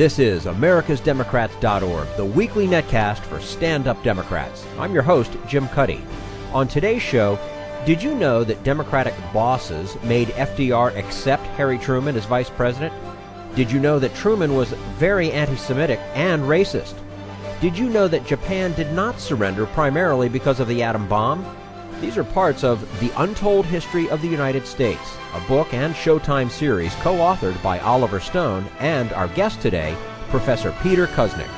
This is AmericasDemocrats.org, the weekly netcast for stand-up Democrats. I'm your host, Jim Cuddy. On today's show, did you know that Democratic bosses made FDR accept Harry Truman as vice president? Did you know that Truman was very anti-Semitic and racist? Did you know that Japan did not surrender primarily because of the atom bomb? These are parts of The Untold History of the United States, a book and Showtime series co-authored by Oliver Stone and our guest today, Professor Peter Kuznick.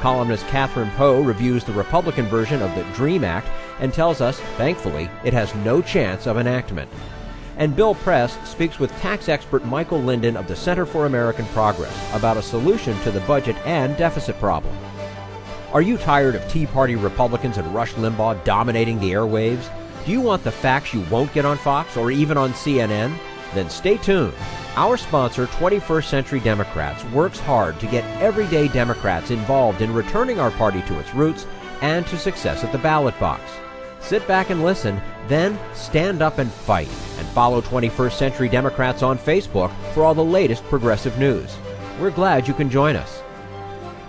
Columnist Catherine Poe reviews the Republican version of the DREAM Act and tells us, thankfully, it has no chance of enactment. And Bill Press speaks with tax expert Michael Linden of the Center for American Progress about a solution to the budget and deficit problem. Are you tired of Tea Party Republicans and Rush Limbaugh dominating the airwaves? Do you want the facts you won't get on Fox or even on CNN? Then stay tuned. Our sponsor, 21st Century Democrats, works hard to get everyday Democrats involved in returning our party to its roots and to success at the ballot box. Sit back and listen, then stand up and fight. And follow 21st Century Democrats on Facebook for all the latest progressive news. We're glad you can join us.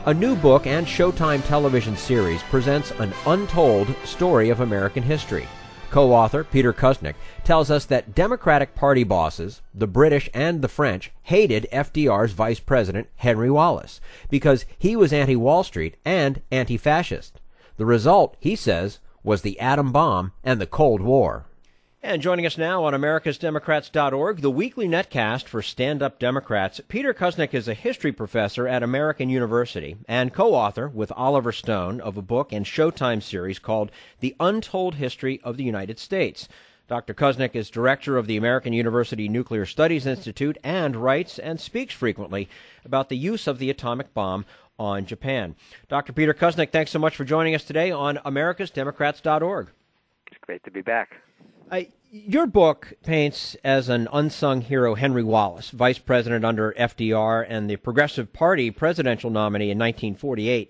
A new book and Showtime television series presents an untold story of American history. Co-author Peter Kuznick tells us that Democratic Party bosses, the British and the French, hated FDR's Vice President Henry Wallace because he was anti-Wall Street and anti-fascist. The result, he says, was the atom bomb and the Cold War. And joining us now on AmericasDemocrats.org, the weekly netcast for stand-up Democrats, Peter Kuznick is a history professor at American University and co-author with Oliver Stone of a book and Showtime series called The Untold History of the United States. Dr. Kuznick is director of the American University Nuclear Studies Institute and writes and speaks frequently about the use of the atomic bomb on Japan. Dr. Peter Kuznick, thanks so much for joining us today on AmericasDemocrats.org. It's great to be back. Your book paints as an unsung hero Henry Wallace, vice president under FDR and the Progressive Party presidential nominee in 1948.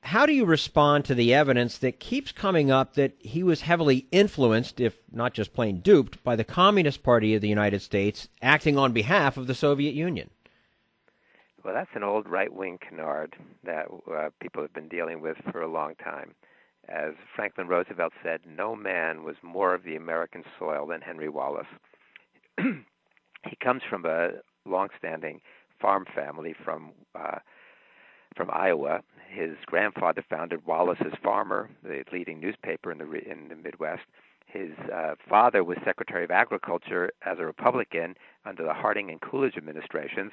How do you respond to the evidence that keeps coming up that he was heavily influenced, if not just plain duped, by the Communist Party of the United States acting on behalf of the Soviet Union? Well, that's an old right-wing canard that people have been dealing with for a long time. As Franklin Roosevelt said, no man was more of the American soil than Henry Wallace. He comes from a long-standing farm family from Iowa. His grandfather founded Wallace's Farmer, the leading newspaper in the Midwest. His father was Secretary of Agriculture as a Republican under the Harding and Coolidge administrations,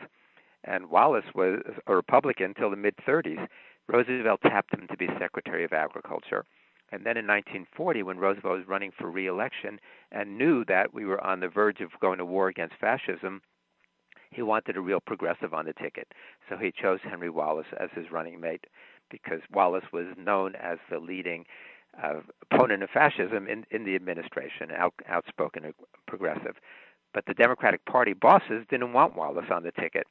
and Wallace was a Republican till the mid-30s. Roosevelt tapped him to be Secretary of Agriculture. And then in 1940, when Roosevelt was running for re-election and knew that we were on the verge of going to war against fascism, he wanted a real progressive on the ticket. So he chose Henry Wallace as his running mate because Wallace was known as the leading opponent of fascism in the administration, outspoken progressive. But the Democratic Party bosses didn't want Wallace on the ticket.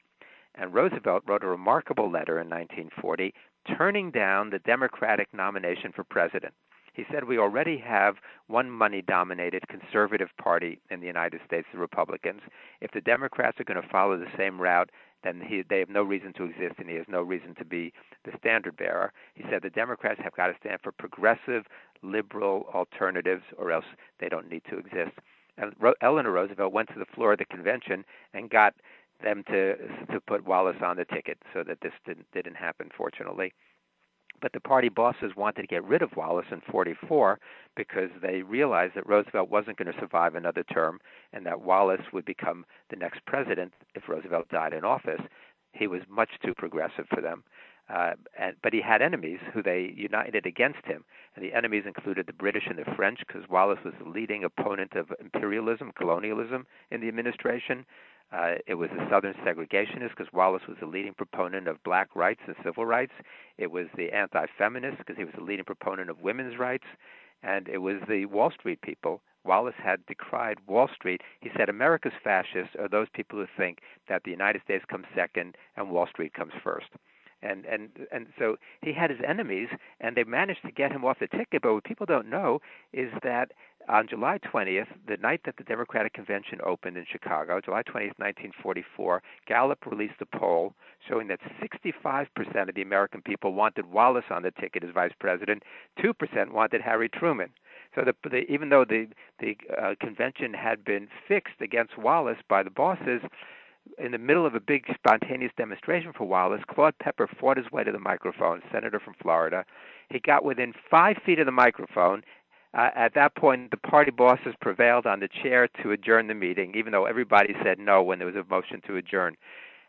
And Roosevelt wrote a remarkable letter in 1940 turning down the Democratic nomination for president. He said, we already have one money-dominated conservative party in the United States, the Republicans. If the Democrats are going to follow the same route, then they have no reason to exist, and he has no reason to be the standard bearer. He said the Democrats have got to stand for progressive, liberal alternatives, or else they don't need to exist. And Eleanor Roosevelt went to the floor of the convention and got them to put Wallace on the ticket so that this didn't happen, fortunately. But the party bosses wanted to get rid of Wallace in 1944 because they realized that Roosevelt wasn't going to survive another term and that Wallace would become the next president if Roosevelt died in office. He was much too progressive for them. But he had enemies who they united against him. And the enemies included the British and the French because Wallace was the leading opponent of imperialism, colonialism in the administration. It was the Southern segregationists because Wallace was the leading proponent of black rights and civil rights. It was the anti-feminists because he was the leading proponent of women's rights. And it was the Wall Street people. Wallace had decried Wall Street. He said America's fascists are those people who think that the United States comes second and Wall Street comes first. And so he had his enemies, and they managed to get him off the ticket. But what people don't know is that On July 20th, the night that the Democratic Convention opened in Chicago, July 20th, 1944, Gallup released a poll showing that 65% of the American people wanted Wallace on the ticket as vice president, 2% wanted Harry Truman. So even though the convention had been fixed against Wallace by the bosses, in the middle of a big spontaneous demonstration for Wallace, Claude Pepper fought his way to the microphone, senator from Florida. He got within 5 feet of the microphone. At that point, the party bosses prevailed on the chair to adjourn the meeting, even though everybody said no when there was a motion to adjourn.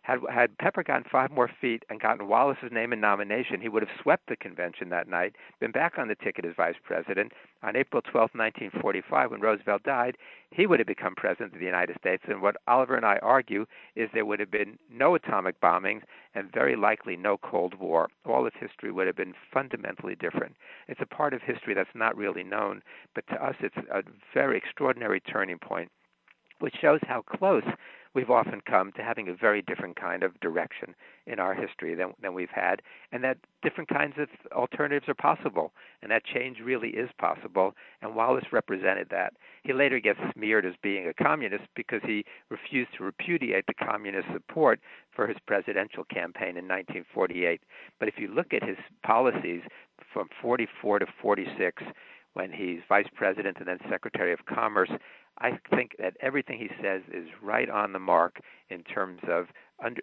Had Pepper gotten 5 more feet and gotten Wallace's name and nomination, he would have swept the convention that night, been back on the ticket as vice president. On April 12, 1945, when Roosevelt died, he would have become president of the United States. And what Oliver and I argue is there would have been no atomic bombings and very likely no Cold War. All of history would have been fundamentally different. It's a part of history that's not really known, but to us it's a very extraordinary turning point, which shows how close we've often come to having a very different kind of direction in our history than we've had, and that different kinds of alternatives are possible, and that change really is possible, and Wallace represented that. He later gets smeared as being a communist because he refused to repudiate the communist support for his presidential campaign in 1948. But if you look at his policies from 44 to 46, when he's vice president and then secretary of commerce, I think that everything he says is right on the mark in terms of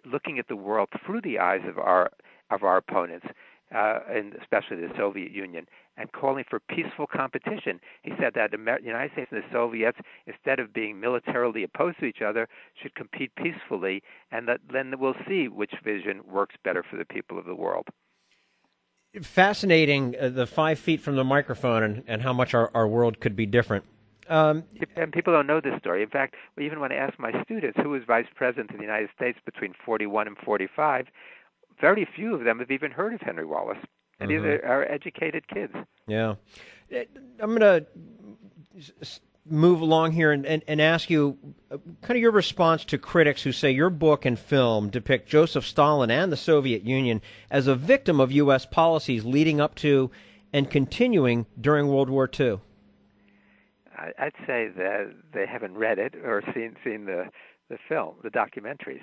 looking at the world through the eyes of our opponents, and especially the Soviet Union, and calling for peaceful competition. He said that the United States and the Soviets, instead of being militarily opposed to each other, should compete peacefully, and that then we'll see which vision works better for the people of the world. Fascinating, the 5 feet from the microphone and how much our world could be different. And people don't know this story. In fact, even when I ask my students who was vice president of the United States between 41 and 45, very few of them have even heard of Henry Wallace. And mm-hmm. These are educated kids. Yeah. I'm going to move along here and ask you kind of your response to critics who say your book and film depict Joseph Stalin and the Soviet Union as a victim of U.S. policies leading up to and continuing during World War II. I'd say that they haven't read it or seen the film, the documentaries.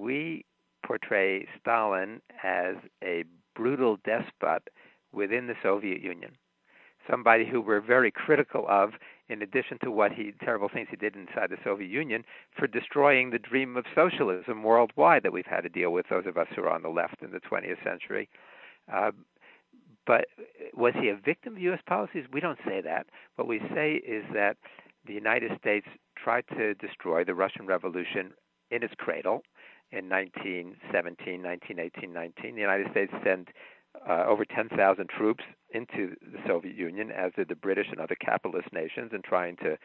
We portray Stalin as a brutal despot within the Soviet Union, somebody who we're very critical of, in addition to terrible things he did inside the Soviet Union, for destroying the dream of socialism worldwide that we've had to deal with, those of us who are on the left in the 20th century. But was he a victim of U.S. policies? We don't say that. What we say is that the United States tried to destroy the Russian Revolution in its cradle in 1917, 1918, 19. The United States sent over 10,000 troops into the Soviet Union, as did the British and other capitalist nations, in trying to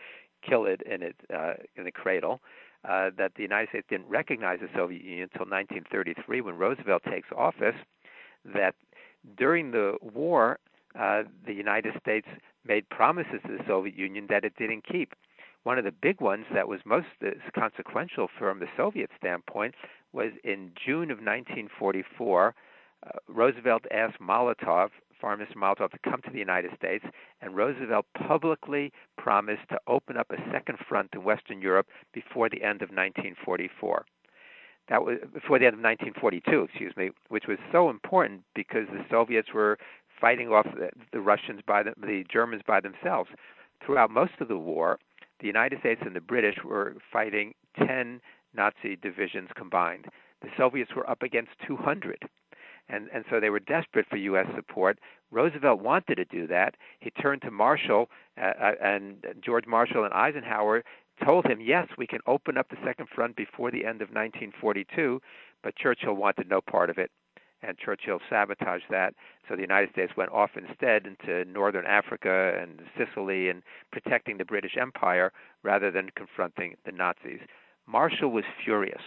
kill it in the cradle. That the United States didn't recognize the Soviet Union until 1933, when Roosevelt takes office. That during the war, the United States made promises to the Soviet Union that it didn't keep. One of the big ones that was most consequential from the Soviet standpoint was in June of 1944, Roosevelt asked Molotov, Foreign Minister Molotov, to come to the United States, and Roosevelt publicly promised to open up a second front in Western Europe before the end of 1944. That was before the end of 1942, excuse me, which was so important because the Soviets were fighting off the Russians the Germans by themselves. Throughout most of the war, the United States and the British were fighting 10 Nazi divisions combined. The Soviets were up against 200. And so they were desperate for U.S. support. Roosevelt wanted to do that. He turned to Marshall, and George Marshall and Eisenhower told him, yes, we can open up the second front before the end of 1942, but Churchill wanted no part of it, and Churchill sabotaged that. So the United States went off instead into northern Africa and Sicily and protecting the British Empire rather than confronting the Nazis. Marshall was furious.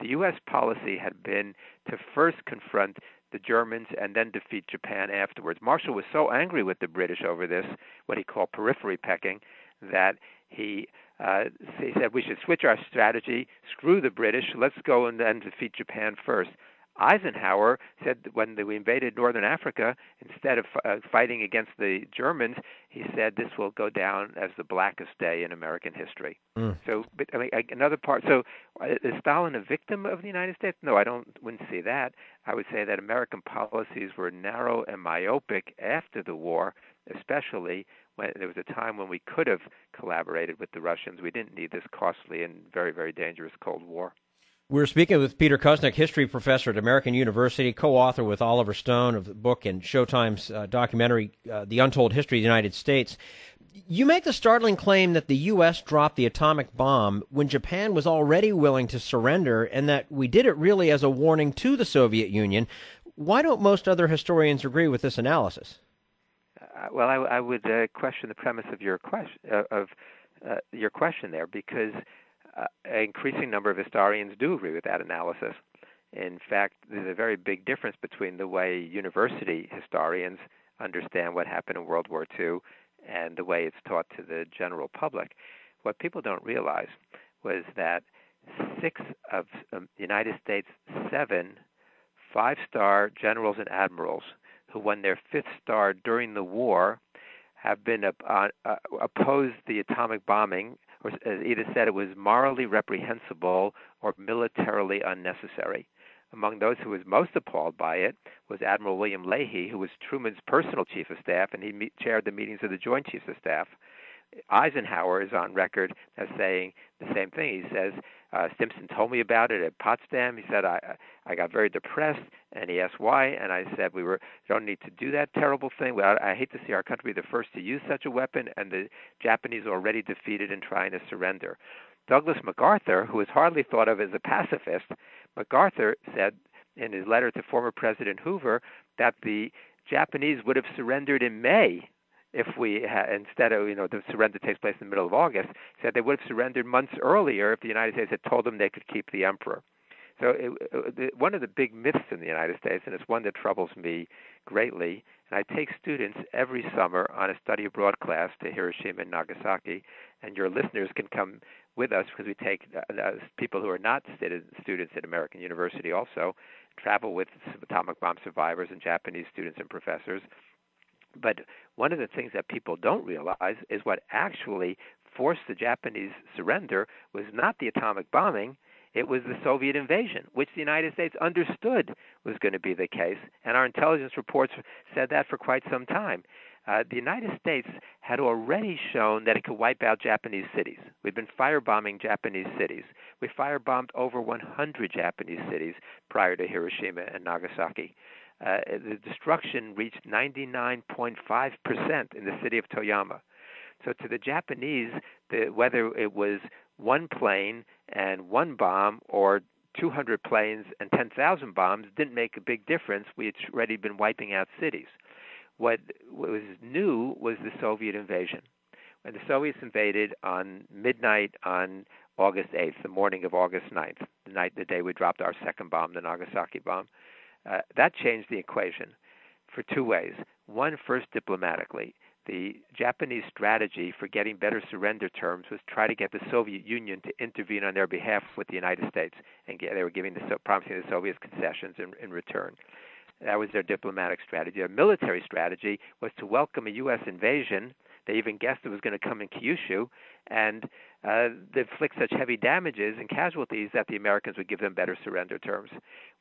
The U.S. policy had been to first confront the Germans and then defeat Japan afterwards. Marshall was so angry with the British over this, what he called periphery pecking, that he said we should switch our strategy, screw the British, let's go and defeat Japan first. Eisenhower said that when they invaded northern Africa, instead of fighting against the Germans, he said this will go down as the blackest day in American history. So, but, I mean, another part. So, is Stalin a victim of the United States? No, I wouldn't say that. I would say that American policies were narrow and myopic after the war, especially when there was a time when we could have collaborated with the Russians. We didn't need this costly and very, very dangerous Cold War. We're speaking with Peter Kuznick, history professor at American University, co-author with Oliver Stone of the book and Showtime's documentary, The Untold History of the United States. You make the startling claim that the U.S. dropped the atomic bomb when Japan was already willing to surrender and that we did it really as a warning to the Soviet Union. Why don't most other historians agree with this analysis? Well, I would question the premise of your question there, because an increasing number of historians do agree with that analysis. In fact, there's a very big difference between the way university historians understand what happened in World War II and the way it's taught to the general public. What people don't realize was that six of the United States' seven five-star generals and admirals who won their fifth star during the war have been opposed the atomic bombing, or either said it was morally reprehensible or militarily unnecessary. Among those who was most appalled by it was Admiral William Leahy, who was Truman's personal chief of staff, and he chaired the meetings of the Joint Chiefs of Staff. Eisenhower is on record as saying the same thing. He says, Stimson told me about it at Potsdam. He said, I got very depressed, and he asked why, and I said, we don't need to do that terrible thing. I hate to see our country the first to use such a weapon, and the Japanese already defeated and trying to surrender. Douglas MacArthur, who is hardly thought of as a pacifist, MacArthur said in his letter to former President Hoover that the Japanese would have surrendered in May if we instead of, the surrender takes place in the middle of August, said they would have surrendered months earlier if the United States had told them they could keep the emperor. So one of the big myths in the United States, and it's one that troubles me greatly, and I take students every summer on a study abroad class to Hiroshima and Nagasaki, and your listeners can come with us because we take people who are not students at American University also, travel with atomic bomb survivors and Japanese students and professors. But one of the things that people don't realize is what actually forced the Japanese surrender was not the atomic bombing, it was the Soviet invasion, which the United States understood was going to be the case, and our intelligence reports said that for quite some time. The United States had already shown that it could wipe out Japanese cities. We'd been firebombing Japanese cities. We firebombed over 100 Japanese cities prior to Hiroshima and Nagasaki. The destruction reached 99.5% in the city of Toyama. So to the Japanese, whether it was one plane and one bomb or 200 planes and 10,000 bombs didn't make a big difference. We had already been wiping out cities. What was new was the Soviet invasion. When the Soviets invaded on midnight on August 8th, the morning of August 9th, the day we dropped our second bomb, the Nagasaki bomb, that changed the equation for two ways. One, first diplomatically. The Japanese strategy for getting better surrender terms was try to get the Soviet Union to intervene on their behalf with the United States, and they were promising the Soviets concessions in return. That was their diplomatic strategy. Their military strategy was to welcome a U.S. invasion. They even guessed it was going to come in Kyushu, and inflict such heavy damages and casualties that the Americans would give them better surrender terms.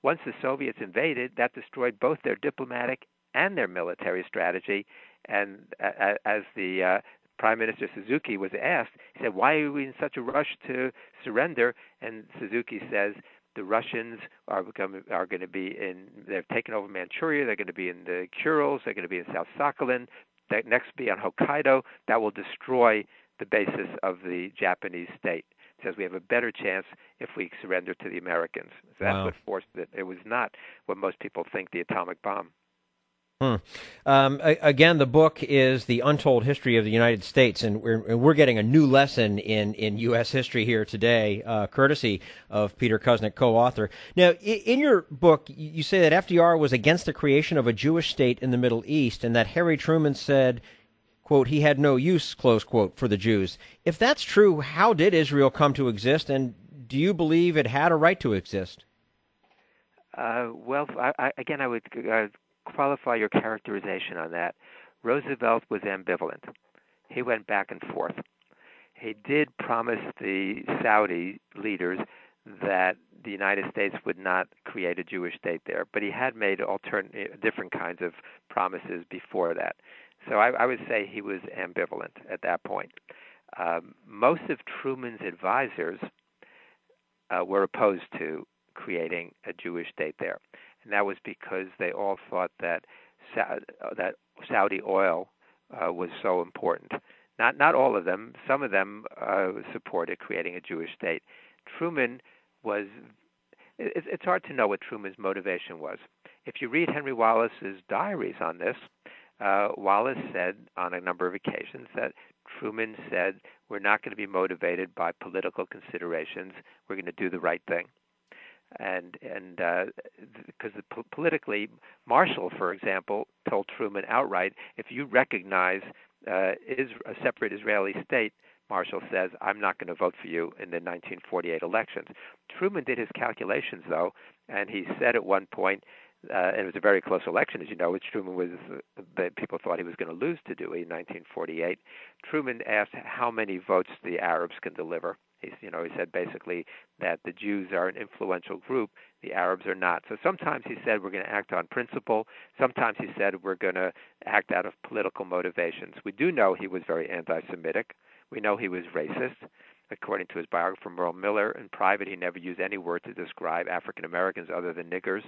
Once the Soviets invaded, that destroyed both their diplomatic and their military strategy. And as the Prime Minister Suzuki was asked, he said, why are we in such a rush to surrender? And Suzuki says, the Russians are going to be they've taken over Manchuria, they're going to be in the Kurils, they're going to be in South Sakhalin, they'll next be on Hokkaido, that will destroy the basis of the Japanese state. It says we have a better chance if we surrender to the Americans. So that's what forced it. It was not what most people think, the atomic bomb. Again, the book is The Untold History of the United States, and we're getting a new lesson in U.S. history here today, courtesy of Peter Kuznick, co-author. Now, in your book, you say that FDR was against the creation of a Jewish state in the Middle East, and that Harry Truman said, quote, he had no use, close quote, for the Jews. If that's true, how did Israel come to exist, and do you believe it had a right to exist? Well, I would qualify your characterization on that. Roosevelt was ambivalent. He went back and forth. He did promise the Saudi leaders that the United States would not create a Jewish state there, but he had made different kinds of promises before that. So I would say he was ambivalent at that point. Most of Truman's advisors were opposed to creating a Jewish state there, and that was because they all thought that that Saudi oil was so important. Not all of them. Some of them supported creating a Jewish state. Truman was. It's hard to know what Truman's motivation was. If you read Henry Wallace's diaries on this, Wallace said on a number of occasions that Truman said, "We're not going to be motivated by political considerations. We're going to do the right thing." And because politically, Marshall, for example, told Truman outright, "If you recognize a separate Israeli state," Marshall says, "I'm not going to vote for you in the 1948 elections." Truman did his calculations, though, and he said at one point, and it was a very close election, as you know, which Truman was, people thought he was going to lose to Dewey in 1948. Truman asked how many votes the Arabs can deliver. He said basically that the Jews are an influential group, the Arabs are not. So sometimes he said we're going to act on principle. Sometimes he said we're going to act out of political motivations. We do know he was very anti-Semitic. We know he was racist. According to his biographer, Merle Miller, in private, he never used any word to describe African Americans other than niggers.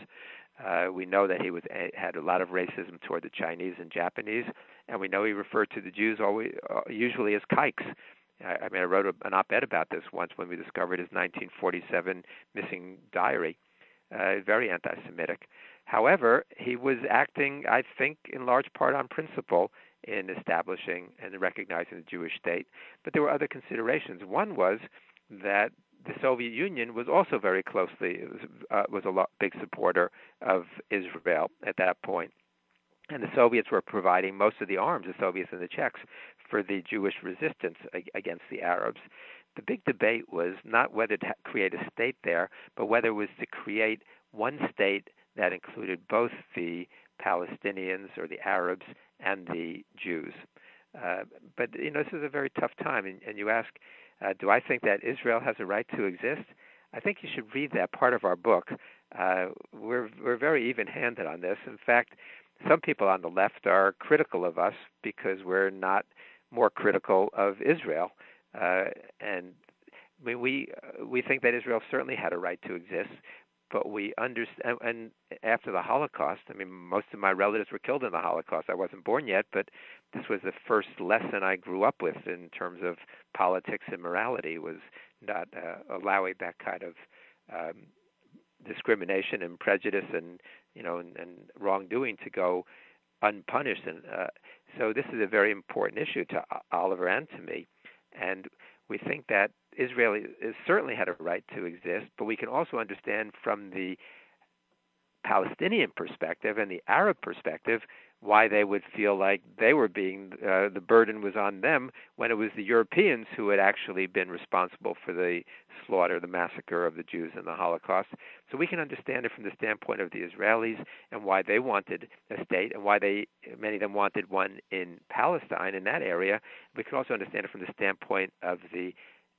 We know that he had a lot of racism toward the Chinese and Japanese, and we know he referred to the Jews usually as kikes. I wrote an op-ed about this once when we discovered his 1947 missing diary, very anti-Semitic. However, he was acting, I think, in large part on principle in establishing and recognizing the Jewish state. But there were other considerations. One was that the Soviet Union was also very closely, big supporter of Israel at that point. And the Soviets were providing most of the arms, the Soviets and the Czechs, for the Jewish resistance against the Arabs. The big debate was not whether to create a state there, but whether it was to create one state that included both the Palestinians or the Arabs and the Jews. But, this is a very tough time. And you ask, do I think that Israel has a right to exist? I think you should read that part of our book. We're very even-handed on this. In fact, some people on the left are critical of us because we're not more critical of Israel. We think that Israel certainly had a right to exist, but we understand, and after the Holocaust, most of my relatives were killed in the Holocaust. I wasn't born yet, but this was the first lesson I grew up with in terms of politics and morality, was not allowing that kind of discrimination and prejudice and wrongdoing to go unpunished. So this is a very important issue to Oliver and to me. And we think that Israel certainly had a right to exist, but we can also understand from the Palestinian perspective and the Arab perspective why they would feel like they were being, the burden was on them when it was the Europeans who had actually been responsible for the slaughter, the massacre of the Jews in the Holocaust. So we can understand it from the standpoint of the Israelis and why they wanted a state and why many of them wanted one in Palestine, in that area. We can also understand it from the standpoint of the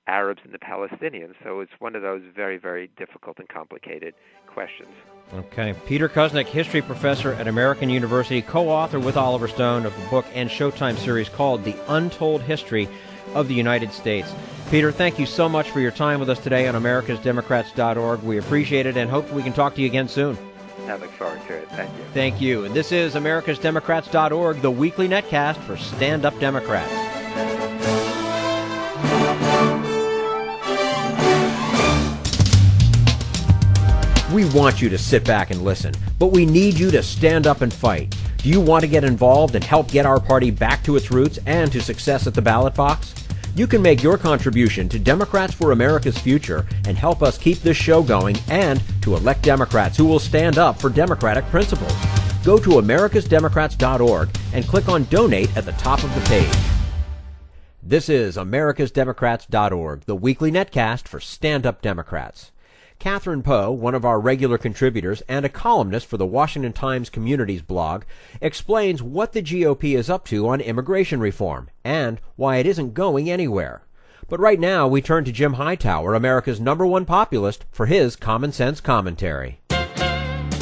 Arabs and the Palestinians. So it's one of those very, very difficult and complicated questions. Okay. Peter Kuznick, history professor at American University, co-author with Oliver Stone of the book and Showtime series called The Untold History of the United States. Peter, thank you so much for your time with us today on AmericasDemocrats.org. We appreciate it and hope we can talk to you again soon. I look forward to it. Thank you. Thank you. And this is AmericasDemocrats.org, the weekly netcast for Stand Up Democrats. We want you to sit back and listen, but we need you to stand up and fight. Do you want to get involved and help get our party back to its roots and to success at the ballot box? You can make your contribution to Democrats for America's Future and help us keep this show going and to elect Democrats who will stand up for democratic principles. Go to AmericasDemocrats.org and click on Donate at the top of the page. This is AmericasDemocrats.org, the weekly netcast for Stand Up Democrats. Catherine Poe, one of our regular contributors and a columnist for the Washington Times Communities blog, explains what the GOP is up to on immigration reform and why it isn't going anywhere. But right now, we turn to Jim Hightower, America's #1 populist, for his common sense commentary.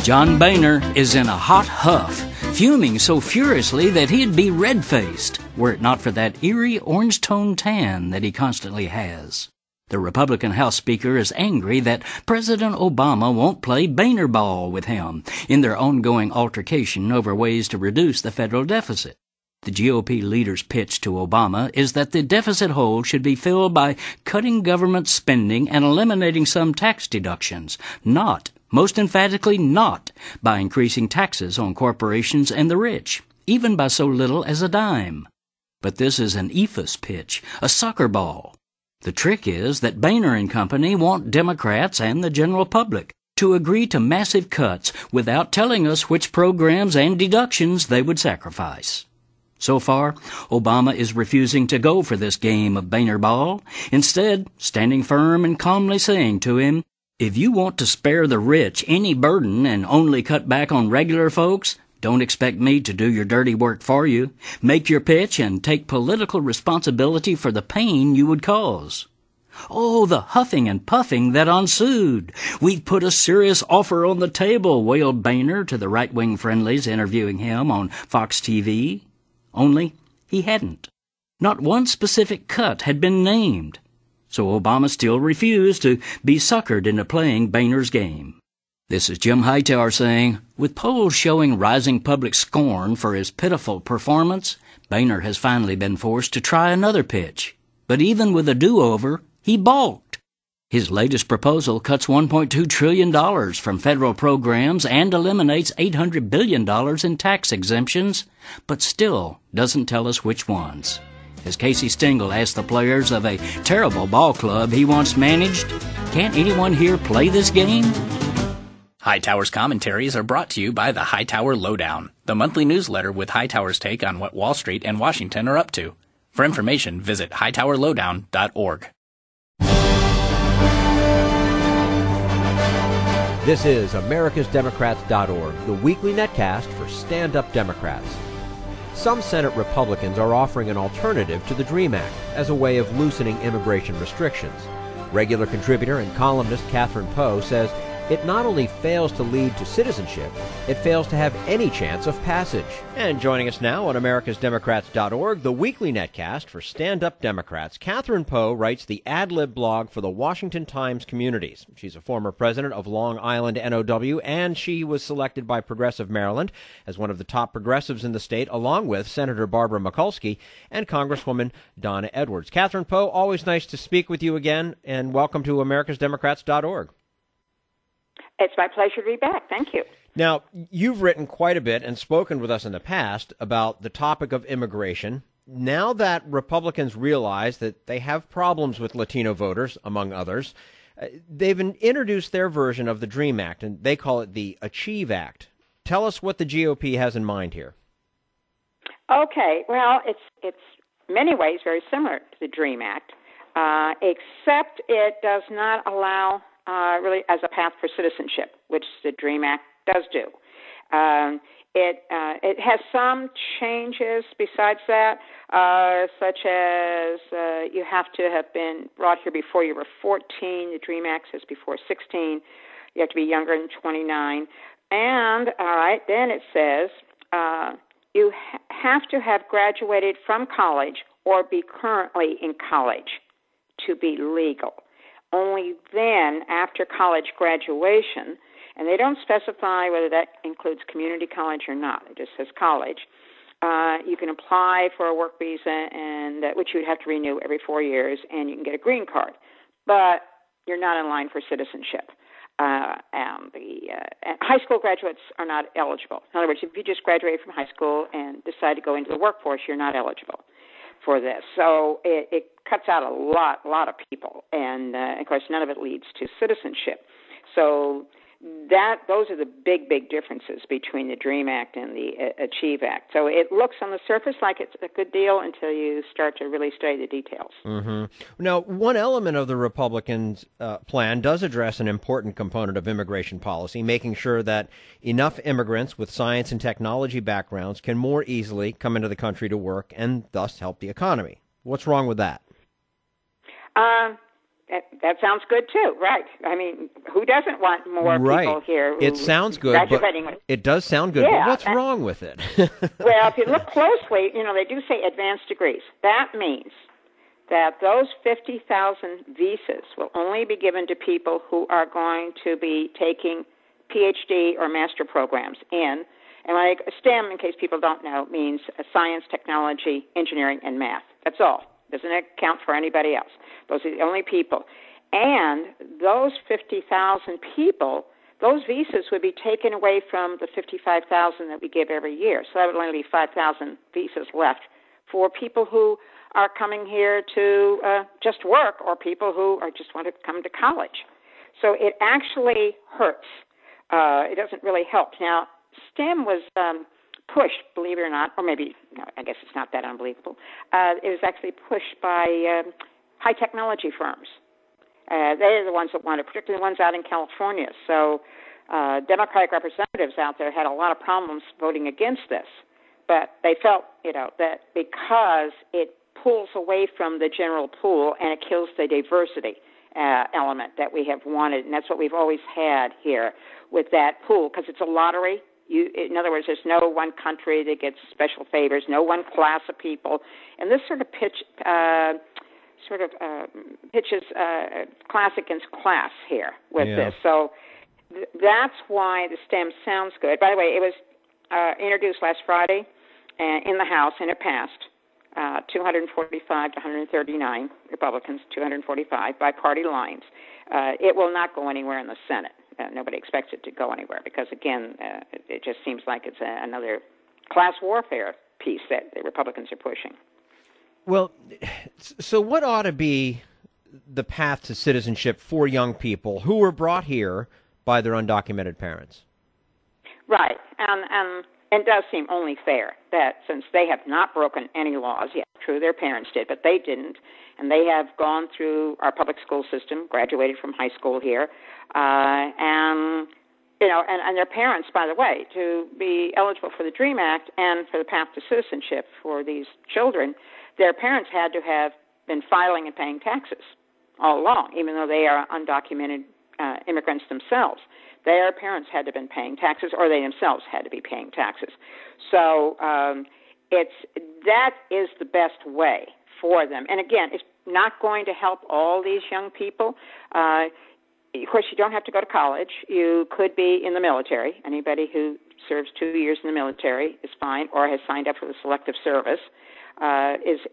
John Boehner is in a hot huff, fuming so furiously that he'd be red-faced, were it not for that eerie orange-toned tan that he constantly has. The Republican House Speaker is angry that President Obama won't play Boehner ball with him in their ongoing altercation over ways to reduce the federal deficit. The GOP leader's pitch to Obama is that the deficit hole should be filled by cutting government spending and eliminating some tax deductions, not, most emphatically not, by increasing taxes on corporations and the rich, even by so little as a dime. But this is an ephus pitch, a soccer ball. The trick is that Boehner and company want Democrats and the general public to agree to massive cuts without telling us which programs and deductions they would sacrifice. So far, Obama is refusing to go for this game of Boehner ball, instead standing firm and calmly saying to him, "If you want to spare the rich any burden and only cut back on regular folks, don't expect me to do your dirty work for you. Make your pitch and take political responsibility for the pain you would cause." Oh, the huffing and puffing that ensued. "We've put a serious offer on the table," wailed Boehner to the right-wing friendlies interviewing him on Fox TV. Only he hadn't. Not one specific cut had been named. So Obama still refused to be suckered into playing Boehner's game. This is Jim Hightower saying, with polls showing rising public scorn for his pitiful performance, Boehner has finally been forced to try another pitch. But even with a do-over, he balked. His latest proposal cuts $1.2 trillion from federal programs and eliminates $800 billion in tax exemptions, but still doesn't tell us which ones. As Casey Stengel asked the players of a terrible ball club he once managed, "Can't anyone here play this game?" Hightower's commentaries are brought to you by the Hightower Lowdown, the monthly newsletter with Hightower's take on what Wall Street and Washington are up to. For information, visit hightowerlowdown.org. This is AmericasDemocrats.org, the weekly netcast for stand-up Democrats. Some Senate Republicans are offering an alternative to the DREAM Act as a way of loosening immigration restrictions. Regular contributor and columnist Catherine Poe says it not only fails to lead to citizenship, it fails to have any chance of passage. And joining us now on AmericasDemocrats.org, the weekly netcast for stand-up Democrats, Catherine Poe writes the ad-lib blog for the Washington Times Communities. She's a former president of Long Island NOW, and she was selected by Progressive Maryland as one of the top progressives in the state, along with Senator Barbara Mikulski and Congresswoman Donna Edwards. Catherine Poe, always nice to speak with you again, and welcome to AmericasDemocrats.org. It's my pleasure to be back. Thank you. Now, you've written quite a bit and spoken with us in the past about the topic of immigration. Now that Republicans realize that they have problems with Latino voters, among others, they've introduced their version of the DREAM Act, and they call it the ACHIEVE Act. Tell us what the GOP has in mind here. Okay. Well, it's many ways very similar to the DREAM Act, except it does not allow really as a path for citizenship, which the DREAM Act does do. It has some changes besides that, such as you have to have been brought here before you were 14. The DREAM Act says before 16. You have to be younger than 29. And, all right, then it says you have to have graduated from college or be currently in college to be legal. Only then, after college graduation, and they don't specify whether that includes community college or not, it just says college, you can apply for a work visa, and which you'd have to renew every 4 years, and you can get a green card. But you're not in line for citizenship. High school graduates are not eligible. In other words, if you just graduated from high school and decide to go into the workforce, you're not eligible for this. So it cuts out a lot of people, and of course none of it leads to citizenship. So those are the big differences between the DREAM Act and the ACHIEVE Act. So it looks on the surface like it's a good deal until you start to really study the details. Mm-hmm. Now, one element of the Republicans' plan does address an important component of immigration policy, making sure that enough immigrants with science and technology backgrounds can more easily come into the country to work and thus help the economy. What's wrong with that? That sounds good, too, right? I mean, who doesn't want more people here? It sounds good, but it does sound good, but what's wrong with it? Well, if you look closely, you know, they do say advanced degrees. That means that those 50,000 visas will only be given to people who are going to be taking PhD or master programs in, and like STEM, in case people don't know, means science, technology, engineering, and math. That's all. Doesn't account for anybody else. Those are the only people. And those 50,000 people, those visas would be taken away from the 55,000 that we give every year. So that would only be 5,000 visas left for people who are coming here to just work, or people who are just want to come to college. So it actually hurts. It doesn't really help. Now, STEM was pushed, believe it or not, or maybe, no, I guess it's not that unbelievable. It was actually pushed by high technology firms. They're the ones that wanted, particularly the ones out in California. So Democratic representatives out there had a lot of problems voting against this. But they felt, you know, that because it pulls away from the general pool and it kills the diversity element that we have wanted, and that's what we've always had here with that pool, because it's a lottery. In other words, there's no one country that gets special favors, no one class of people, and this sort of pitches class against class here with this. So that's why the STEM sounds good. By the way, it was introduced last Friday in the House, and it passed 245 to 139 Republicans, 245 by party lines. It will not go anywhere in the Senate. Nobody expects it to go anywhere because, again, it just seems like it's another class warfare piece that the Republicans are pushing. Well, so what ought to be the path to citizenship for young people who were brought here by their undocumented parents? Right. And it does seem only fair that since they have not broken any laws yet, true, their parents did, but they didn't, and they have gone through our public school system, graduated from high school here, and you know, and their parents, by the way, to be eligible for the DREAM Act and for the path to citizenship for these children, their parents had to have been filing and paying taxes all along, even though they are undocumented immigrants themselves. Their parents had to have been paying taxes, or they themselves had to be paying taxes. So that is the best way for them. And again, it's not going to help all these young people. Of course, you don't have to go to college. You could be in the military. Anybody who serves 2 years in the military is fine, or has signed up for the selective service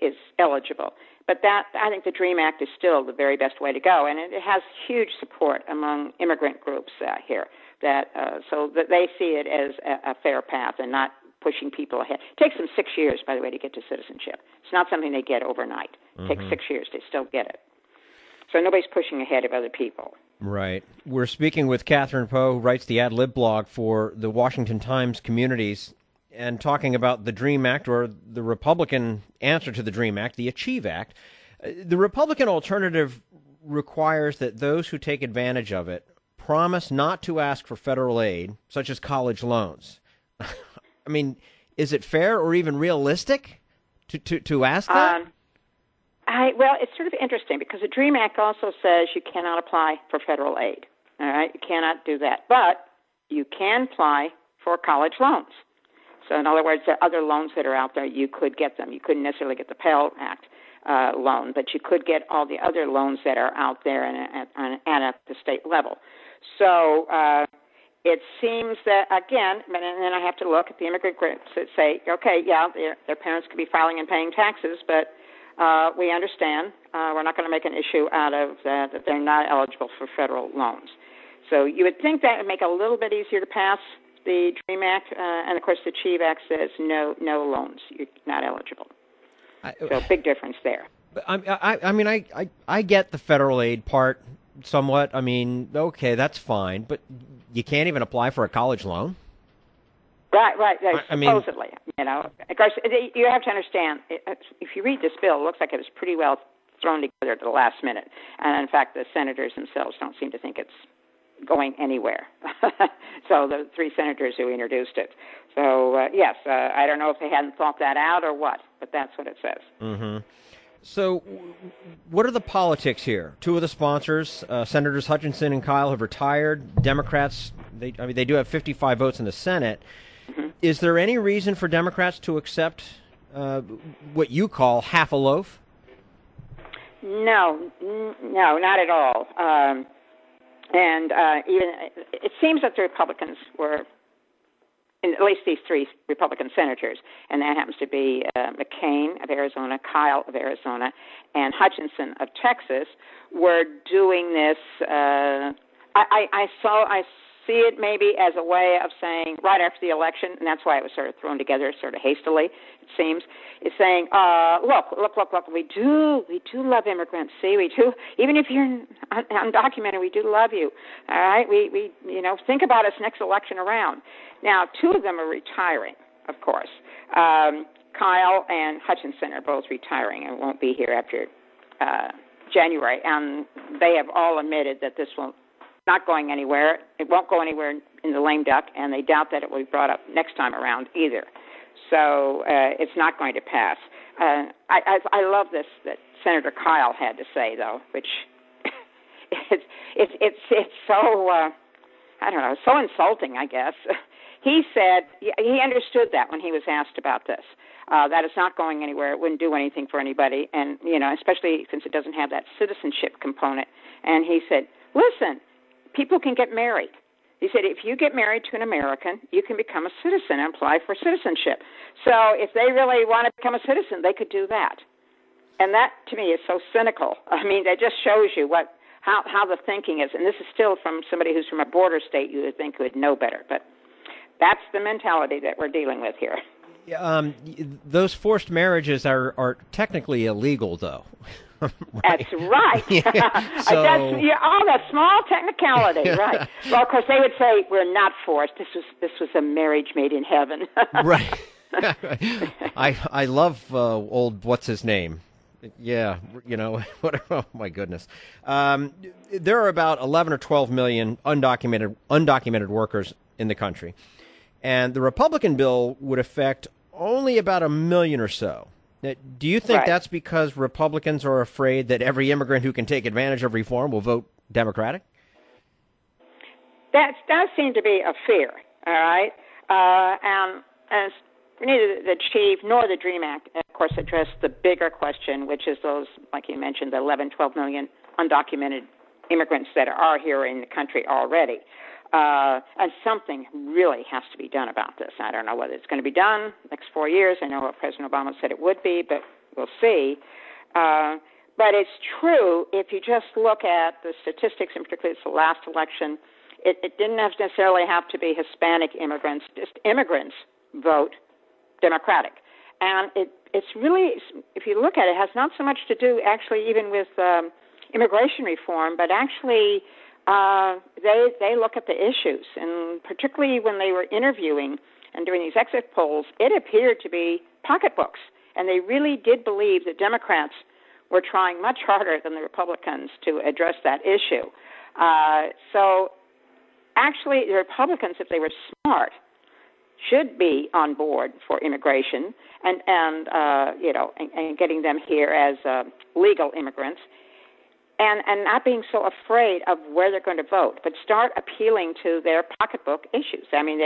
is eligible. But that, I think the DREAM Act is still the very best way to go, and it has huge support among immigrant groups here. So that they see it as a fair path and not pushing people ahead. It takes them 6 years, by the way, to get to citizenship. It's not something they get overnight. It takes 6 years to still get it. So nobody's pushing ahead of other people. Right. We're speaking with Catherine Poe, who writes the Ad Lib blog for the Washington Times Communities, and talking about the DREAM Act, or the Republican answer to the DREAM Act, the ACHIEVE Act. The Republican alternative requires that those who take advantage of it promise not to ask for federal aid, such as college loans. I mean, is it fair or even realistic to ask that? Well, it's sort of interesting because the DREAM Act also says you cannot apply for federal aid. All right? You cannot do that. But you can apply for college loans. So in other words, there are other loans that are out there. You could get them. You couldn't necessarily get the Pell Act loan, but you could get all the other loans that are out there and at the state level. So it seems that, again, and then I have to look at the immigrant groups that say, okay, yeah, their parents could be filing and paying taxes, but we understand we're not going to make an issue out of that they're not eligible for federal loans. So you would think that would make it a little bit easier to pass the DREAM Act, and of course the ACHIEVE Act says no loans. You're not eligible. So big difference there. But I mean, I get the federal aid part somewhat. I mean, okay, that's fine. But you can't even apply for a college loan. Right. Supposedly, I mean, you know. Of course, you have to understand, if you read this bill, it looks like it was pretty well thrown together at the last minute. And, in fact, the senators themselves don't seem to think it's going anywhere. So the three senators who introduced it. So, I don't know if they hadn't thought that out or what, but that's what it says. Mm-hmm. So what are the politics here? Two of the sponsors, Senators Hutchinson and Kyle, have retired. Democrats, they do have 55 votes in the Senate. Mm-hmm. Is there any reason for Democrats to accept what you call half a loaf? No, not at all. Even it seems that the Republicans were, at least these three Republican senators, and that happens to be McCain of Arizona, Kyle of Arizona, and Hutchinson of Texas, were doing this. I see it maybe as a way of saying right after the election, and that's why it was sort of thrown together sort of hastily, it seems, is saying, look, we do love immigrants. See, we do, even if you're undocumented, we do love you. All right, we think about us next election around. Now, two of them are retiring, of course. Kyle and Hutchinson are both retiring and won't be here after January, and they have all admitted that this will not going anywhere. It won't go anywhere in the lame duck, and they doubt that it will be brought up next time around either. So it's not going to pass. I love this that Senator Kyle had to say, though, which it's so I don't know, so insulting, I guess. He said he understood that when he was asked about this. That it's not going anywhere. It wouldn't do anything for anybody, and especially since it doesn't have that citizenship component. And he said, "Listen, people can get married." He said, if you get married to an American, you can become a citizen and apply for citizenship. So if they really want to become a citizen, they could do that. And that, to me, is so cynical. I mean, that just shows you how the thinking is. And this is still from somebody who's from a border state you would think would know better. But that's the mentality that we're dealing with here. Those forced marriages are technically illegal, though. Right. That's right. Yeah. So, the small technicality, right? Well, of course, they would say we're not forced. This was a marriage made in heaven. Right. I love old what's his name? Yeah, whatever. Oh my goodness. There are about 11 or 12 million undocumented workers in the country, and the Republican bill would affect only about 1 million or so. Now, do you think that's because Republicans are afraid that every immigrant who can take advantage of reform will vote Democratic? That does seem to be a fear, all right? And neither the ACHIEVE nor the DREAM Act, of course, address the bigger question, which is those, like you mentioned, the 11, 12 million undocumented immigrants that are here in the country already. And something really has to be done about this. I don't know whether it's going to be done next 4 years. I know President Obama said it would be, but we'll see. But it's true, if you just look at the statistics, and particularly it's the last election, it didn't necessarily have to be Hispanic immigrants. Just immigrants vote Democratic. And it's really, if you look at it, it has not so much to do actually even with immigration reform, but actually they look at the issues, and particularly when they were interviewing and doing these exit polls, it appeared to be pocketbooks, and they really did believe that Democrats were trying much harder than the Republicans to address that issue. So actually the Republicans, if they were smart, should be on board for immigration and getting them here as legal immigrants. And not being so afraid of where they're going to vote, but start appealing to their pocketbook issues. I mean,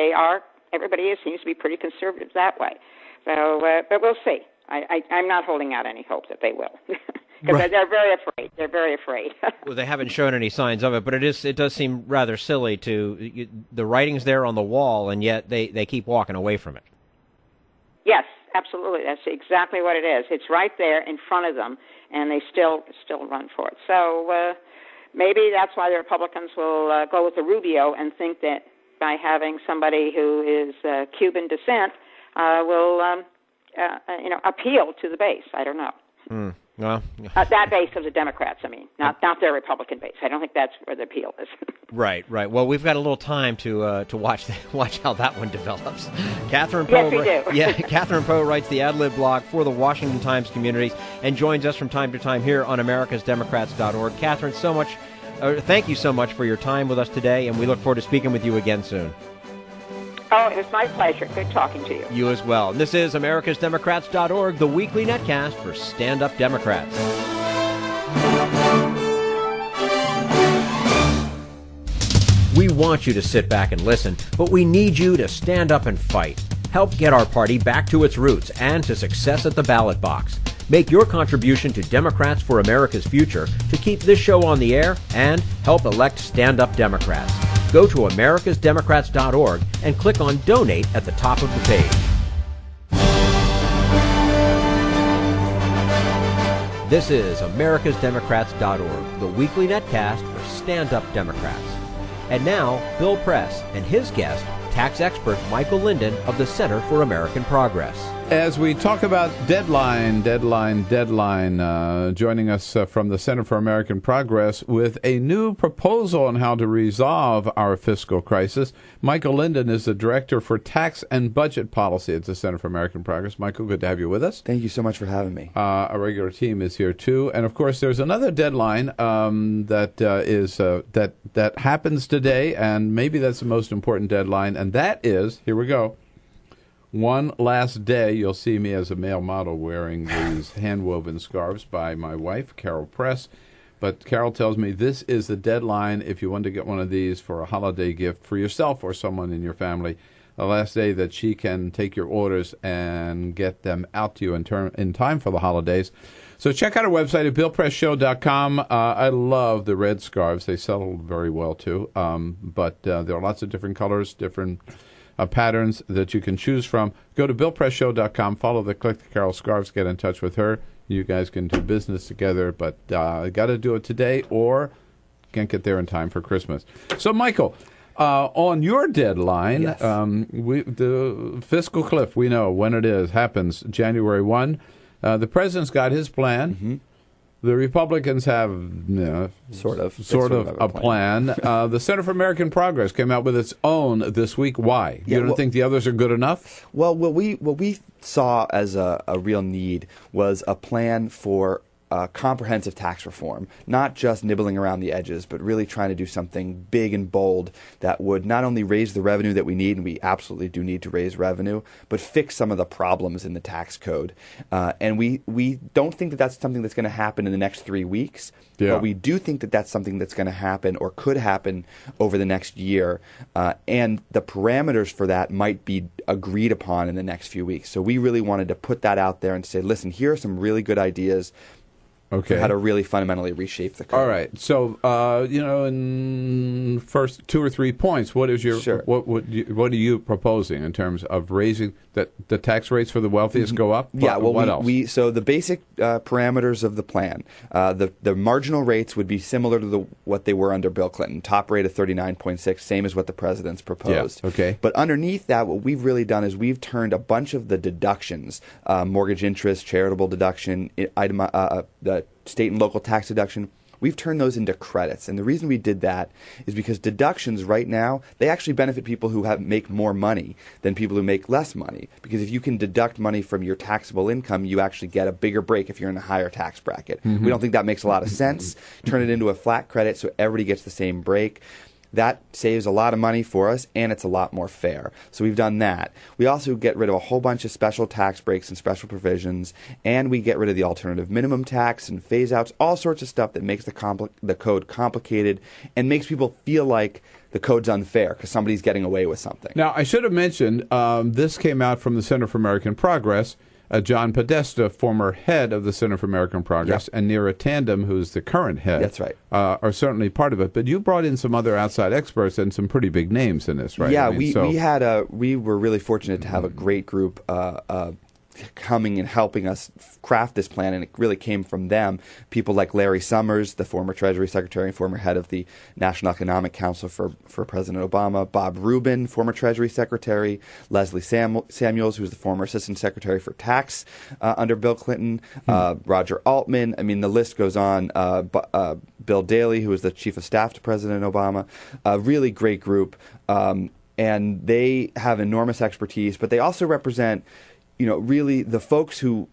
everybody seems to be pretty conservative that way. So, but we'll see. I'm not holding out any hope that they will, because they're very afraid. They're very afraid. Well, they haven't shown any signs of it, but it does seem rather silly the writing's there on the wall, and yet they keep walking away from it. Yes, absolutely. That's exactly what it is. It's right there in front of them, and they still run for it. So maybe that's why the Republicans will go with the Rubio and think that by having somebody who is Cuban descent will appeal to the base. I don't know. Mm. Well, that base of the Democrats, I mean, not their Republican base. I don't think that's where the appeal is. Right. Well, we've got a little time to watch how that one develops. Catherine Poe, yes, we do. Catherine Poe writes the Ad Lib blog for the Washington Times Communities and joins us from time to time here on AmericasDemocrats.org. Catherine, thank you so much for your time with us today, and we look forward to speaking with you again soon. Oh, it was my pleasure. Good talking to you. You as well. And this is AmericasDemocrats.org, the weekly netcast for stand-up Democrats. We want you to sit back and listen, but we need you to stand up and fight. Help get our party back to its roots and to success at the ballot box. Make your contribution to Democrats for America's Future to keep this show on the air and help elect stand-up Democrats. Go to AmericasDemocrats.org and click on Donate at the top of the page. This is AmericasDemocrats.org, the weekly netcast for stand-up Democrats. And now, Bill Press and his guest, tax expert Michael Linden of the Center for American Progress. As we talk about deadline, joining us from the Center for American Progress with a new proposal on how to resolve our fiscal crisis. Michael Linden is the Director for Tax and Budget Policy at the Center for American Progress. Michael, good to have you with us. Thank you so much for having me. Our regular team is here, too. And, of course, there's another deadline that happens today, and maybe that's the most important deadline, and that is, here we go, one last day. You'll see me as a male model wearing these hand-woven scarves by my wife, Carol Press. But Carol tells me this is the deadline if you want to get one of these for a holiday gift for yourself or someone in your family. The last day that she can take your orders and get them out to you in time for the holidays. So check out our website at BillPressShow.com. I love the red scarves. They sell very well, too. But there are lots of different colors, different patterns that you can choose from. Go to BillPressShow.com, follow the Click the Carol Scarves, get in touch with her. You guys can do business together, but got to do it today or can't get there in time for Christmas. So, Michael, on your deadline, yes. The fiscal cliff, we know when it is, happens January 1. The president's got his plan. Mm-hmm. The Republicans have sort of a plan. The Center for American Progress came out with its own this week. Why? Yeah, you don't think the others are good enough? Well, what we saw as a real need was a plan for comprehensive tax reform, not just nibbling around the edges, but really trying to do something big and bold that would not only raise the revenue that we need, and we absolutely do need to raise revenue, but fix some of the problems in the tax code. And we don't think that that's something that's going to happen in the next 3 weeks, but we do think that that's something that's going to happen or could happen over the next year. And the parameters for that might be agreed upon in the next few weeks. So we really wanted to put that out there and say, listen, here are some really good ideas. Okay. How to really fundamentally reshape the code. All right. So, in first 2 or 3 points, what is your what are you proposing in terms of raising that the tax rates for the wealthiest go up? Yeah. So the basic parameters of the plan, the marginal rates would be similar to what they were under Bill Clinton. Top rate of 39.6, same as what the president's proposed. Yeah. Okay. But underneath that, what we've really done is we've turned a bunch of the deductions, mortgage interest, charitable deduction, state and local tax deduction, we've turned those into credits. And the reason we did that is because deductions right now, they actually benefit people who make more money than people who make less money. Because if you can deduct money from your taxable income, you actually get a bigger break if you're in a higher tax bracket. Mm-hmm. We don't think that makes a lot of sense. Turn it into a flat credit so everybody gets the same break. That saves a lot of money for us, and it's a lot more fair. So we've done that. We also get rid of a whole bunch of special tax breaks and special provisions, and we get rid of the alternative minimum tax and phase-outs, all sorts of stuff that makes the code complicated and makes people feel like the code's unfair because somebody's getting away with something. Now, I should have mentioned this came out from the Center for American Progress. John Podesta, former head of the Center for American Progress, and Neera Tanden, who's the current head, that's right, are certainly part of it. But you brought in some other outside experts and some pretty big names in this, right? Yeah, I mean, we were really fortunate to have a great group coming and helping us craft this plan, and it really came from them. People like Larry Summers, the former Treasury Secretary and former head of the National Economic Council for President Obama, Bob Rubin, former Treasury Secretary, Leslie Samuels, who was the former Assistant Secretary for Tax under Bill Clinton, Roger Altman. I mean, the list goes on. Bill Daley, who was the Chief of Staff to President Obama, a really great group, and they have enormous expertise, but they also represent really the folks who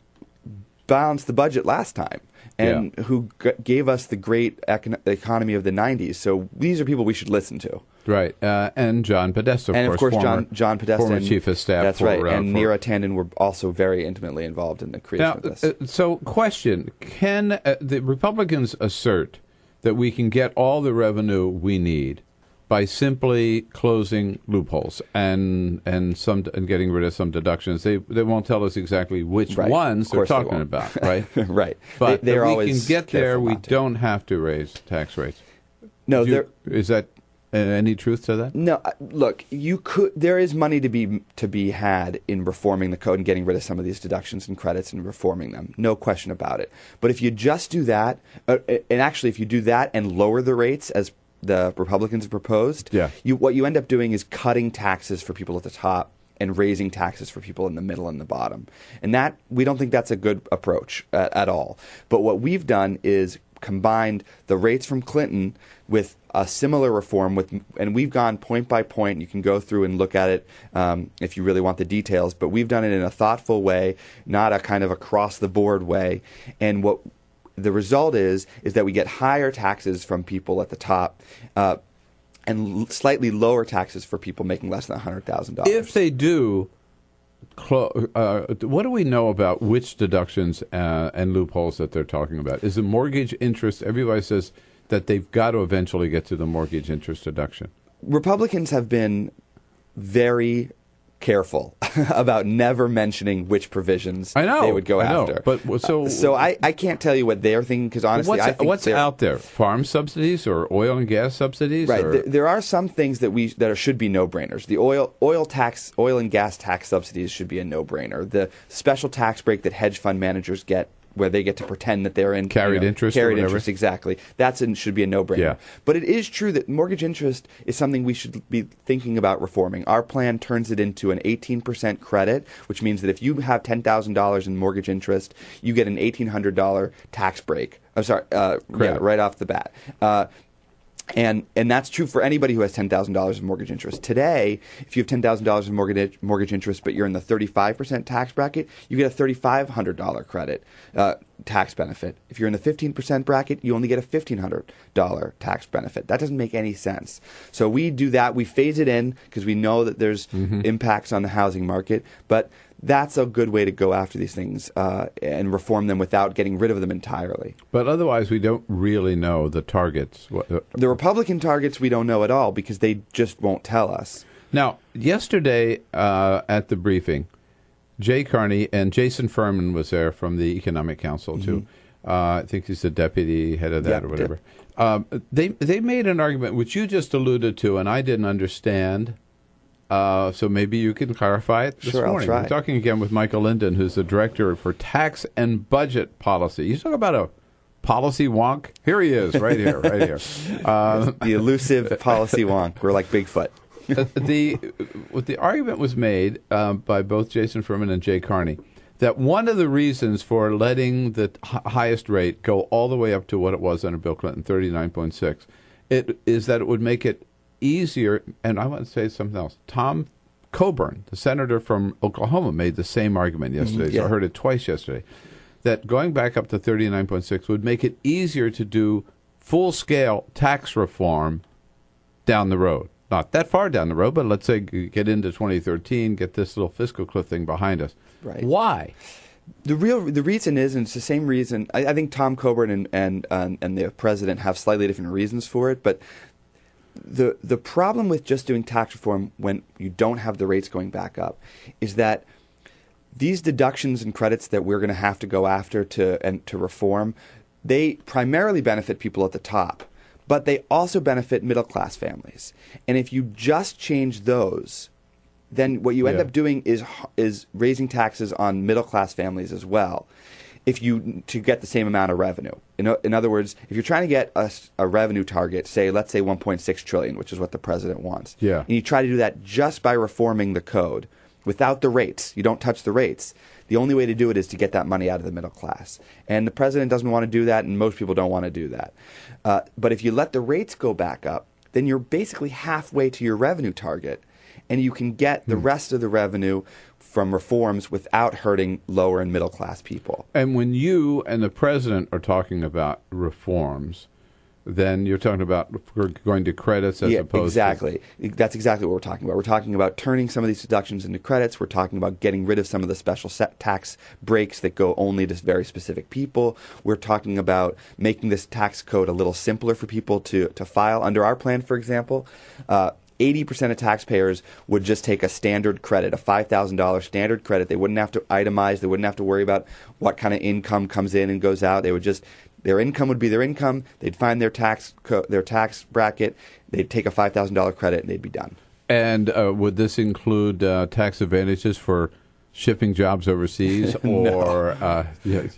balanced the budget last time and who gave us the great economy of the 90s. So these are people we should listen to. Right. And John Podesta, of course, John Podesta, former Chief of Staff. That's right. And Neera Tanden were also very intimately involved in the creation of this. So question, can the Republicans assert that we can get all the revenue we need by simply closing loopholes and getting rid of some deductions? They won't tell us exactly which ones they're talking about, right? Right. But if we can get there, we don't have to raise tax rates. No, is that any truth to that? No. Look, you could. There is money to be had in reforming the code and getting rid of some of these deductions and credits and reforming them. No question about it. But if you just do that, and actually, if you do that and lower the rates as the Republicans have proposed, what you end up doing is cutting taxes for people at the top and raising taxes for people in the middle and the bottom. And that, we don't think that's a good approach at all. But what we've done is combined the rates from Clinton with a similar reform, and we've gone point by point. You can go through and look at it if you really want the details, but we've done it in a thoughtful way, not a kind of across-the-board way. And what the result is that we get higher taxes from people at the top and slightly lower taxes for people making less than $100,000. If they do, what do we know about which deductions and loopholes that they're talking about? Is the mortgage interest, everybody says that they've got to eventually get to the mortgage interest deduction. Republicans have been very careful about never mentioning which provisions they would go after. But so I can't tell you what they're thinking, because honestly, what's out there? Farm subsidies or oil and gas subsidies? Right. There are some things that should be no-brainers. The oil and gas tax subsidies should be a no-brainer. The special tax break that hedge fund managers get, where they get to pretend that they're in carried interest, exactly. That should be a no-brainer. Yeah. But it is true that mortgage interest is something we should be thinking about reforming. Our plan turns it into an 18% credit, which means that if you have $10,000 in mortgage interest, you get an $1,800 tax break. I'm sorry, right off the bat. And that's true for anybody who has $10,000 in mortgage interest. Today, if you have $10,000 in mortgage interest, but you're in the 35% tax bracket, you get a $3,500 credit tax benefit. If you're in the 15% bracket, you only get a $1,500 tax benefit. That doesn't make any sense. So we do that. We phase it in because we know that there's impacts on the housing market. But that's a good way to go after these things and reform them without getting rid of them entirely. But otherwise, we don't really know the targets. The Republican targets we don't know at all, because they just won't tell us. Now, yesterday at the briefing, Jay Carney and Jason Furman was there from the Economic Council, too. I think he's the deputy head of that or whatever. They made an argument, which you just alluded to, and I didn't understand. So maybe you can clarify it this morning. Sure, I'll try. I'm talking again with Michael Linden, who's the director for tax and budget policy. You talk about a policy wonk. Here he is, right here, right here. The elusive policy wonk. We're like Bigfoot. The argument was made by both Jason Furman and Jay Carney that one of the reasons for letting the highest rate go all the way up to what it was under Bill Clinton, 39.6, is that it would make it easier, and I want to say something else. Tom Coburn, the senator from Oklahoma, made the same argument yesterday, so I heard it twice yesterday, that going back up to 39.6 would make it easier to do full-scale tax reform down the road. Not that far down the road, but let's say get into 2013, get this little fiscal cliff thing behind us. Right. Why? The reason is, and it's the same reason, I think Tom Coburn and the president have slightly different reasons for it, but The problem with just doing tax reform when you don't have the rates going back up is that these deductions and credits that we're going to have to go after to reform, they primarily benefit people at the top, but they also benefit middle-class families. And if you just change those, then what you end up doing is raising taxes on middle-class families as well, if you to get the same amount of revenue. In other words, if you're trying to get a revenue target, say let's say 1.6 trillion, which is what the president wants, and you try to do that just by reforming the code without the rates, you don't touch the rates. The only way to do it is to get that money out of the middle class. And the president doesn't want to do that, and most people don't want to do that. But if you let the rates go back up, then you're basically halfway to your revenue target, and you can get the rest of the revenue from reforms without hurting lower and middle class people. And when you and the president are talking about reforms, then you're talking about going to credits as opposed to... exactly. That's exactly what we're talking about. We're talking about turning some of these deductions into credits. We're talking about getting rid of some of the special tax breaks that go only to very specific people. We're talking about making this tax code a little simpler for people to file. Under our plan, for example, 80% of taxpayers would just take a standard credit, a $5,000 standard credit. They wouldn't have to itemize. They wouldn't have to worry about what kind of income comes in and goes out. They would just... their income would be their income. They'd find their tax bracket. They'd take a $5,000 credit, and they'd be done. And would this include tax advantages for shipping jobs overseas? Or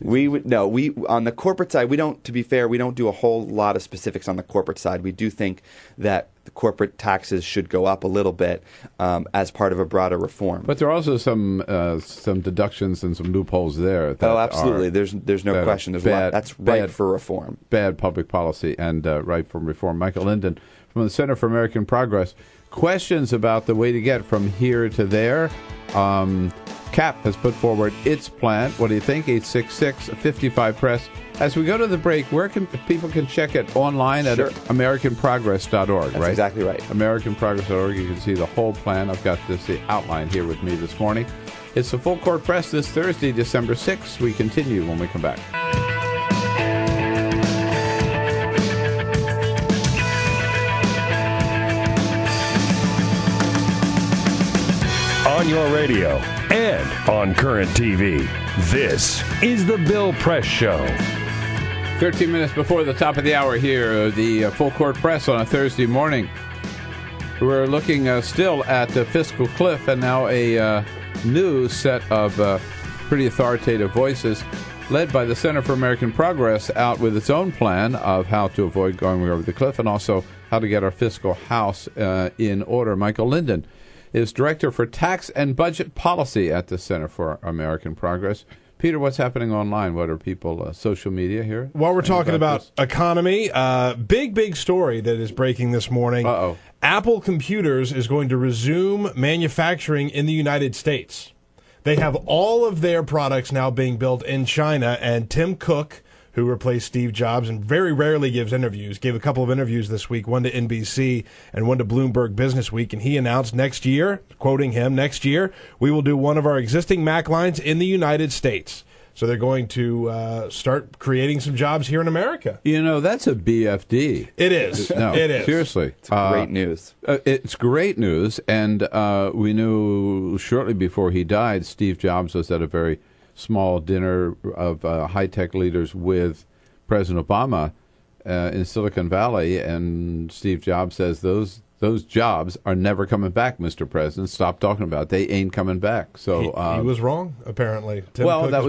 we on the corporate side, we don't. To be fair, we don't do a whole lot of specifics on the corporate side. We do think that the corporate taxes should go up a little bit as part of a broader reform. But there are also some deductions and some loopholes there. That absolutely. There's no question. There's a lot. That's ripe for reform. Bad public policy and ripe for reform. Michael Linden from the Center for American Progress. Questions about the way to get from here to there. CAP has put forward its plan. What do you think? 866-55-PRESS. As we go to the break, where can people can check it online at AmericanProgress.org, right? That's exactly right. AmericanProgress.org. You can see the whole plan. I've got the outline here with me this morning. It's the Full Court Press this Thursday, December 6th. We continue when we come back. On your radio and on current TV, this is The Bill Press Show. 13 minutes before the top of the hour here, the Full Court Press on a Thursday morning. We're looking still at the fiscal cliff and now a new set of pretty authoritative voices led by the Center for American Progress out with its own plan of how to avoid going over the cliff and also how to get our fiscal house in order. Michael Linden is Director for Tax and Budget Policy at the Center for American Progress. Peter, what's happening online? What are people, social media here? While we're talking about economy, big story that is breaking this morning. Uh-oh. Apple Computers is going to resume manufacturing in the United States. They have all of their products now being built in China, and Tim Cook, who replaced Steve Jobs and very rarely gives interviews, gave a couple of interviews this week, one to NBC and one to Bloomberg Business Week, and he announced next year, quoting him, next year, we will do one of our existing Mac lines in the United States. So they're going to start creating some jobs here in America. You know, that's a BFD. It is. No, it is. Seriously. It's great news. It's great news, and we knew shortly before he died, Steve Jobs was at a very small dinner of high-tech leaders with President Obama in Silicon Valley, and Steve Jobs says those jobs are never coming back, Mr. President. Stop talking about it. They ain't coming back. So he was wrong, apparently. That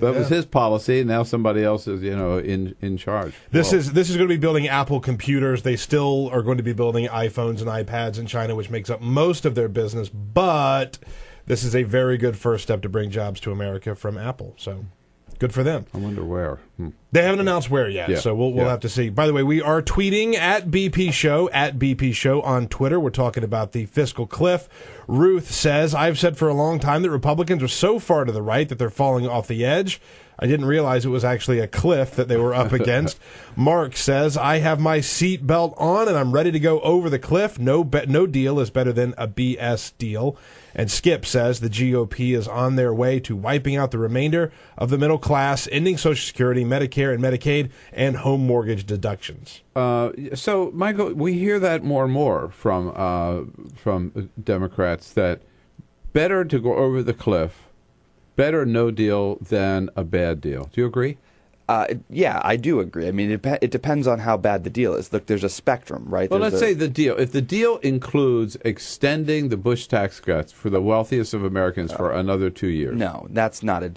was his policy. Now somebody else is in charge. This is going to be building Apple computers. They still are going to be building iPhones and iPads in China, which makes up most of their business, but this is a very good first step to bring jobs to America from Apple, so good for them. I wonder where. They haven't announced where yet, so we'll have to see. By the way, we are tweeting @BP Show on Twitter. We're talking about the fiscal cliff. Ruth says, I've said for a long time that Republicans are so far to the right that they're falling off the edge. I didn't realize it was actually a cliff that they were up against. Mark says, I have my seatbelt on and I'm ready to go over the cliff. No deal is better than a BS deal. And Skip says the GOP is on their way to wiping out the remainder of the middle class, ending Social Security, Medicare and Medicaid, and home mortgage deductions. So, Michael, we hear that more and more from Democrats, that better to go over the cliff, better no deal than a bad deal. Do you agree? Yeah, I do agree. I mean, it depends on how bad the deal is. Look, there's a spectrum, right? Well, let's say the deal. If the deal includes extending the Bush tax cuts for the wealthiest of Americans for another 2 years. No, that's not a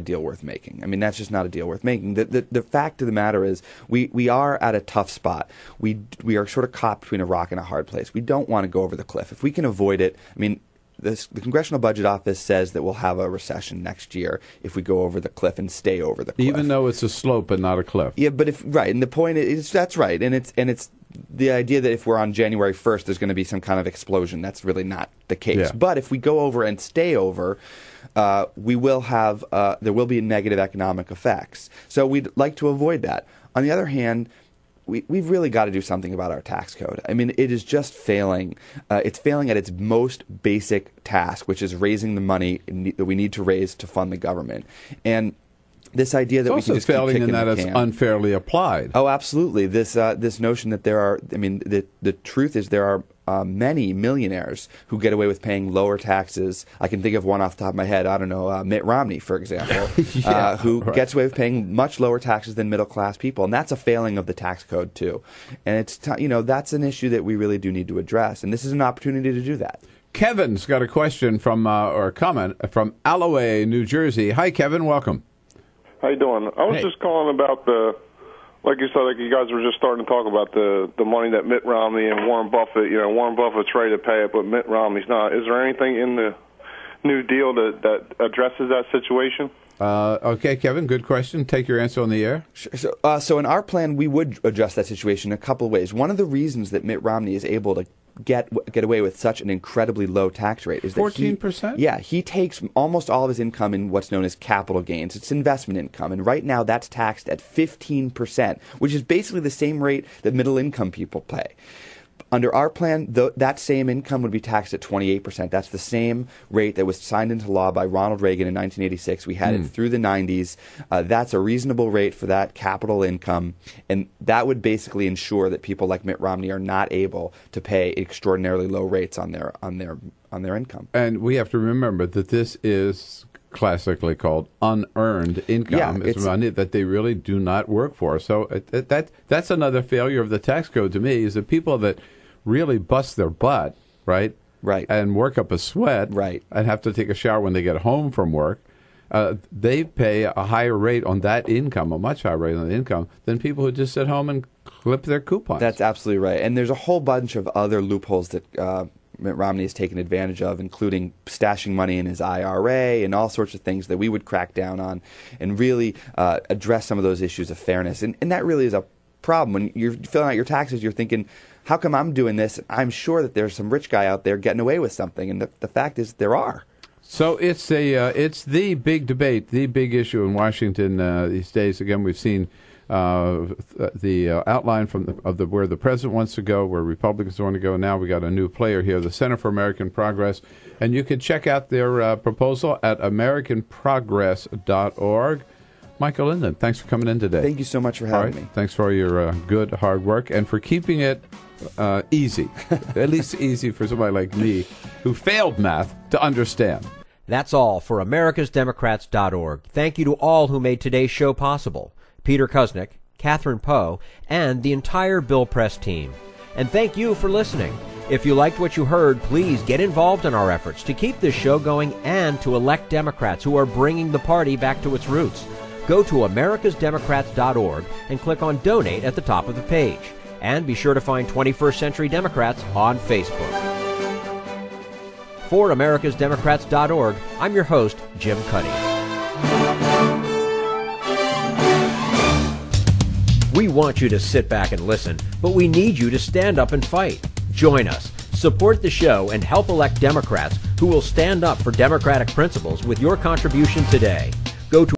deal worth making. I mean, that's just not a deal worth making. The fact of the matter is we are at a tough spot. We are sort of caught between a rock and a hard place. We don't want to go over the cliff. If we can avoid it, I mean, the Congressional Budget Office says that we'll have a recession next year if we go over the cliff and stay over the cliff. Even though it's a slope and not a cliff. Yeah, but if right, and the point is that's right, and it's the idea that if we're on January 1st, there's going to be some kind of explosion. That's really not the case. Yeah. But if we go over and stay over, we will have there will be negative economic effects. So we'd like to avoid that. On the other hand, We've really got to do something about our tax code. I mean, it is just failing. It's failing at its most basic task, which is raising the money that we need to raise to fund the government. And this idea that we can just keep kicking the can. It's also failing in that it's unfairly applied. Oh, absolutely. This notion that there are, I mean, the truth is there are many millionaires who get away with paying lower taxes. I can think of one off the top of my head. I don't know, Mitt Romney, for example, who gets away with paying much lower taxes than middle-class people. And that's a failing of the tax code, too. And it's that's an issue that we really do need to address. And this is an opportunity to do that. Kevin's got a question from or a comment from Alloway, New Jersey. Hi, Kevin. Welcome. How you doing? I was just calling about the... Like you said, like you guys were just starting to talk about the money that Mitt Romney and Warren Buffett, Warren Buffett's ready to pay it, but Mitt Romney's not. Is there anything in the New Deal that addresses that situation? Okay, Kevin, good question. Take your answer on the air. Sure. So in our plan, we would address that situation in a couple of ways. One of the reasons that Mitt Romney is able to get away with such an incredibly low tax rate is that 14%? Yeah, he takes almost all of his income in what's known as capital gains. It's investment income, and right now that's taxed at 15%, which is basically the same rate that middle-income people pay. Under our plan, that same income would be taxed at 28%. That's the same rate that was signed into law by Ronald Reagan in 1986. We had it through the 90s. That's a reasonable rate for that capital income, and that would basically ensure that people like Mitt Romney are not able to pay extraordinarily low rates on their income. And we have to remember that this is classically called unearned income. It's money that they really do not work for. So that's another failure of the tax code to me, is the people that really bust their butt, right, and work up a sweat, right, and have to take a shower when they get home from work, they pay a higher rate on that income, a much higher rate on the income, than people who just sit home and clip their coupons. That's absolutely right. And there's a whole bunch of other loopholes that Mitt Romney has taken advantage of, including stashing money in his IRA and all sorts of things that we would crack down on and really address some of those issues of fairness. And that really is a problem. When you're filling out your taxes, you're thinking, how come I'm doing this? I'm sure that there's some rich guy out there getting away with something. And the fact is there are. So it's the big debate, the big issue in Washington these days. Again, we've seen the outline of where the president wants to go, where Republicans want to go. Now we got a new player here, the Center for American Progress. And you can check out their proposal at AmericanProgress.org. Michael Linden, thanks for coming in today. Thank you so much for having me. Thanks for your good, hard work and for keeping it easy, at least easy for somebody like me who failed math to understand. That's all for AmericasDemocrats.org. Thank you to all who made today's show possible. Peter Kuznick, Catherine Poe, and the entire Bill Press team. And thank you for listening. If you liked what you heard, please get involved in our efforts to keep this show going and to elect Democrats who are bringing the party back to its roots. Go to AmericasDemocrats.org and click on Donate at the top of the page. And be sure to find 21st Century Democrats on Facebook. For AmericasDemocrats.org, I'm your host, Jim Cuddy. We want you to sit back and listen, but we need you to stand up and fight. Join us, support the show, and help elect Democrats who will stand up for democratic principles with your contribution today. Go to